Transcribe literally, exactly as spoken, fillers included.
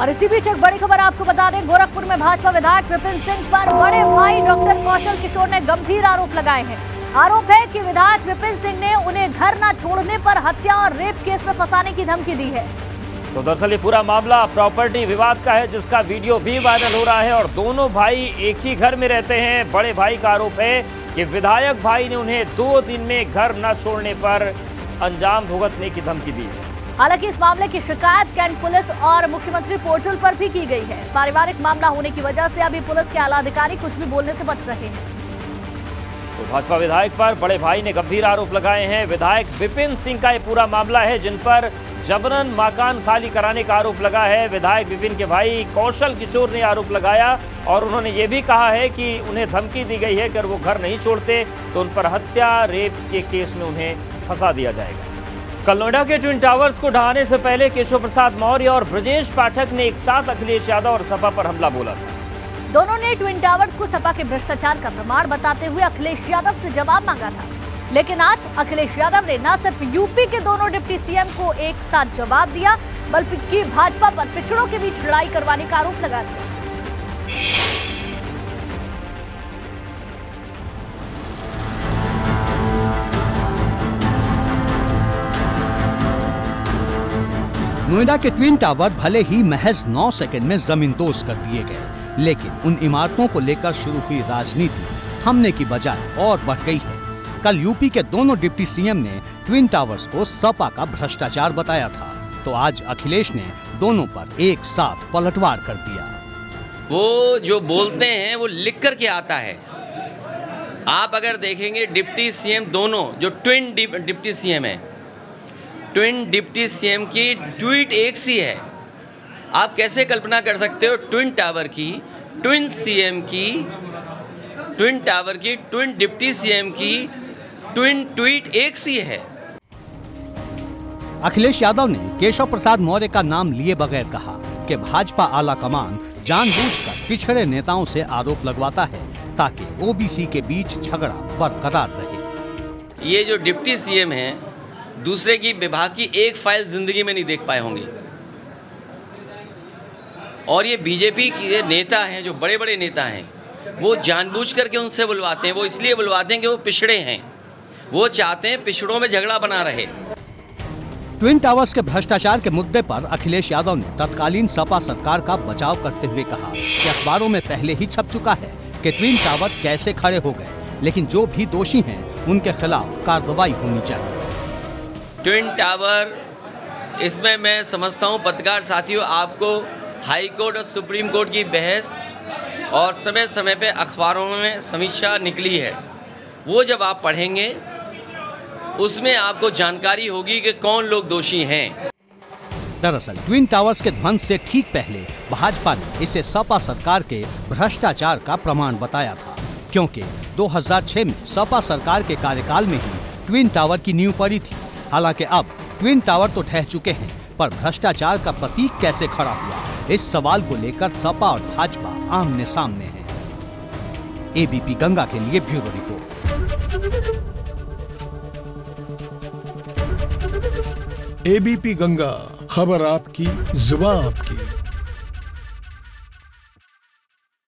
और इसी बीच एक बड़ी खबर आपको बता दें, गोरखपुर में भाजपा विधायक विपिन सिंह पर बड़े भाई डॉक्टर कौशल किशोर ने गंभीर आरोप लगाए हैं। आरोप है कि विधायक विपिन सिंह ने उन्हें घर न छोड़ने पर हत्या और रेप केस में फंसाने की धमकी दी है। तो दरअसल ये पूरा मामला प्रॉपर्टी विवाद का है, जिसका वीडियो भी वायरल हो रहा है और दोनों भाई एक ही घर में रहते हैं। बड़े भाई का आरोप है कि विधायक भाई ने उन्हें दो दिन में घर न छोड़ने पर अंजाम भुगतने की धमकी दी है। हालांकि इस मामले की शिकायत कैंट पुलिस और मुख्यमंत्री पोर्टल पर भी की गई है। पारिवारिक मामला होने की वजह से अभी पुलिस के आला अधिकारी कुछ भी बोलने से बच रहे हैं। तो भाजपा विधायक पर बड़े भाई ने गंभीर आरोप लगाए हैं। विधायक विपिन सिंह का ये पूरा मामला है, जिन पर जबरन मकान खाली कराने का आरोप लगा है। विधायक विपिन के भाई कौशल किशोर ने आरोप लगाया और उन्होंने ये भी कहा है कि उन्हें धमकी दी गई है, अगर वो घर नहीं छोड़ते तो उन पर हत्या रेप के केस में उन्हें फंसा दिया जाएगा। कल नोएडा के ट्विन टावर्स को ढहाने से पहले केशव प्रसाद मौर्य और ब्रजेश पाठक ने एक साथ अखिलेश यादव और सपा पर हमला बोला था। दोनों ने ट्विन टावर्स को सपा के भ्रष्टाचार का प्रमाण बताते हुए अखिलेश यादव से जवाब मांगा था, लेकिन आज अखिलेश यादव ने न सिर्फ यूपी के दोनों डिप्टी सीएम को एक साथ जवाब दिया, बल्कि भाजपा पर पिछड़ों के बीच लड़ाई करवाने का आरोप लगा दिया। नोएडा के ट्विन टावर भले ही महज नौ सेकंड में जमींदोज कर दिए गए, लेकिन उन इमारतों को लेकर शुरू हुई राजनीति थमने की बजाय और बढ़ गई है। कल यूपी के दोनों डिप्टी सीएम ने ट्विन टावर्स को सपा का भ्रष्टाचार बताया था, तो आज अखिलेश ने दोनों पर एक साथ पलटवार कर दिया। वो जो बोलते हैं वो लिख कर के आता है। आप अगर देखेंगे डिप्टी सीएम दोनों जो ट्विन डिप्टी सीएम है, ट्विन डिप्टी सीएम की ट्वीट एक सी है। आप कैसे कल्पना कर सकते हो ट्विन टावर की, ट्विन सीएम की, ट्विन टावर की, ट्विन डिप्टी सीएम की ट्विन ट्वीट एक सी है। अखिलेश यादव ने केशव प्रसाद मौर्य का नाम लिए बगैर कहा कि भाजपा आला कमान जानबूझकर पिछड़े नेताओं से आरोप लगवाता है ताकि ओबीसी के बीच झगड़ा बरकरार रहे। ये जो डिप्टी सीएम है दूसरे की विभाग की एक फाइल जिंदगी में नहीं देख पाए होंगे, और ये बीजेपी के नेता हैं, जो बड़े बड़े नेता हैं, वो जानबूझ करके उनसे बुलवाते हैं। वो इसलिए बुलवाते हैं कि वो पिछड़े हैं, वो चाहते हैं पिछड़ों में झगड़ा बना रहे। ट्विन टावर्स के भ्रष्टाचार के मुद्दे पर अखिलेश यादव ने तत्कालीन सपा सरकार का बचाव करते हुए कहा कि अखबारों में पहले ही छप चुका है कि ट्विन टावर कैसे खड़े हो गए, लेकिन जो भी दोषी हैं उनके खिलाफ कार्रवाई होनी चाहिए। ट्विन टावर, इसमें मैं समझता हूं पत्रकार साथियों आपको हाई कोर्ट और सुप्रीम कोर्ट की बहस और समय समय पे अखबारों में समीक्षा निकली है, वो जब आप पढ़ेंगे उसमें आपको जानकारी होगी कि कौन लोग दोषी हैं। दरअसल ट्विन टावर्स के ध्वंस से ठीक पहले भाजपा ने इसे सपा सरकार के भ्रष्टाचार का प्रमाण बताया था, क्योंकि दो हज़ार छह में सपा सरकार के कार्यकाल में ही ट्विन टावर की नींव पड़ी थी। हालांकि अब ट्विन टावर तो ठह चुके हैं, पर भ्रष्टाचार का प्रतीक कैसे खड़ा हुआ, इस सवाल को लेकर सपा और भाजपा आमने सामने हैं। एबीपी गंगा के लिए ब्यूरो रिपोर्ट। एबीपी गंगा, खबर आपकी, जुबान आपकी।